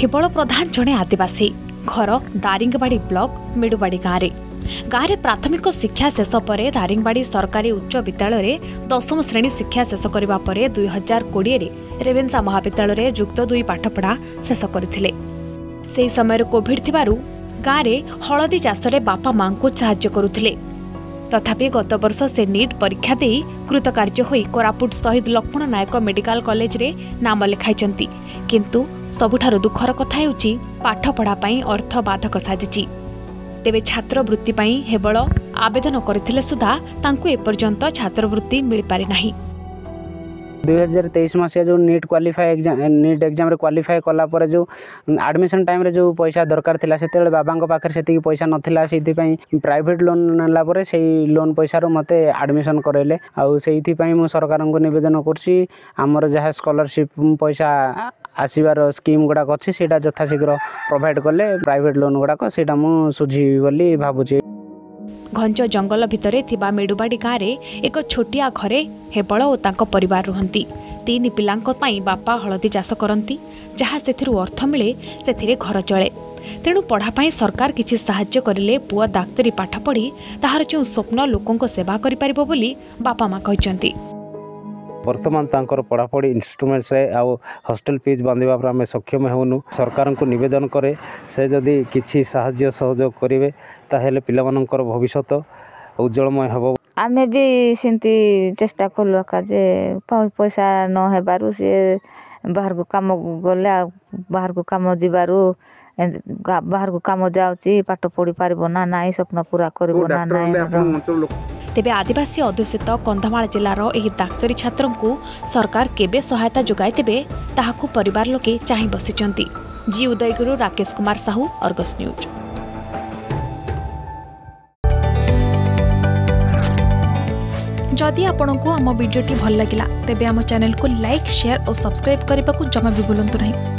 हेबल प्रधान जड़े आदिवासी घर दारिंगवाड़ी ब्लॉक मेडुवाड़ी गाँव प्राथमिक शिक्षा शेष पर दारिंगवाड़ी सरकारी उच्च विद्यालय दशम श्रेणी शिक्षा शेष करने 2020 रेवेन्सा महाविद्यालय युक्त दुई पाठपढ़ा शेष करते से समय कोविड थी गाँव में हलदी चाषे बापा माँ को साहाय्य करुले। तथापि गत वर्ष से नीट परीक्षा दे कृतकार्य होई कोरापुट शहीद लक्ष्मण नायक मेडिकल कॉलेज रे नाम लिखाई, किंतु सबुठारु दुखर कथा हेउची पाठपढ़ा पई अर्थ बाधक साजिची। तेबे छात्रवृत्ति पई हेबल आवेदन करथिले सुधा तांकु एपर्यंत छात्रवृत्ति मिल पारि नाही। 2023 मसीहा जो नीट एग्जाम रे क्वालिफाई कला पर जो एडमिशन टाइम रे जो पैसा दरकार थिला सेतेले बाबा को पाखर सेती पैसा नथिला, सेती पई प्राइवेट लोन नला पर सेही लोन पैसा रो मते एडमिशन करेले। आउ सेही पई मु सरकार को निवेदन करछि हमर जहा स्कॉलरशिप पैसा आसीबार स्कीम गुडाक अच्छे से यथाशीघ्र प्रोवाइड कले प्राइवेट लोन गुडाक से सुझी बोली भावुची। घंच जंगल भितरे थिबा मेडुवाड़ी गाँव में एक छोटिया घरे हेबल और तांको परिवार रुहंती। तीन पिलांको पाई बापा हलदी चाष करती, जहाँ सेथिरु अर्थ मिले सेथिरे घर चले। तेणु पढ़ापाई सरकार किछि साहाय्य करिले पुआ डाक्तरी पाठ पढ़ी ताहार जो स्वप्न लोकंको सेवा करि पारिबो बोली बापा माँ कहचंती। वर्तमान तांकर पढ़ापढ़ी इन्स्ट्रुमेंट्स आउ हॉस्टल फीस बांधिबा पर आम सक्षम होनु। सरकार को निवेदन करे से जदि किछि साहाय्य सहयोग करिवे ताहेले पिलामानकर भविष्यत उज्जवलमय हेबो। आमे भी सिंती चेष्टा करलु का जे पैसा न हेबारु से बाहर को काम गले, बाहर को काम जिबारु बाहर को काम जाउची पाठ पढ़ी पारिबो ना नाही, स्वप्न पूरा करिबो ना नाही। तेबे आदिवासी अध्युषित कंधमाल जिलार एही डाक्तरी छात्रंकु सरकार केबे सहायता जोगाई देबे ताहाकु परिवार लोके चाहि बसिचंती। जी उदयगिरी राकेश कुमार साहू, अर्गस न्यूज। जदि आपनकु हम वीडियोटी भल लागिला तेबे हम चैनल को लाइक, शेयर और सब्सक्राइब करने को जमा भी भूलंतु नहीं।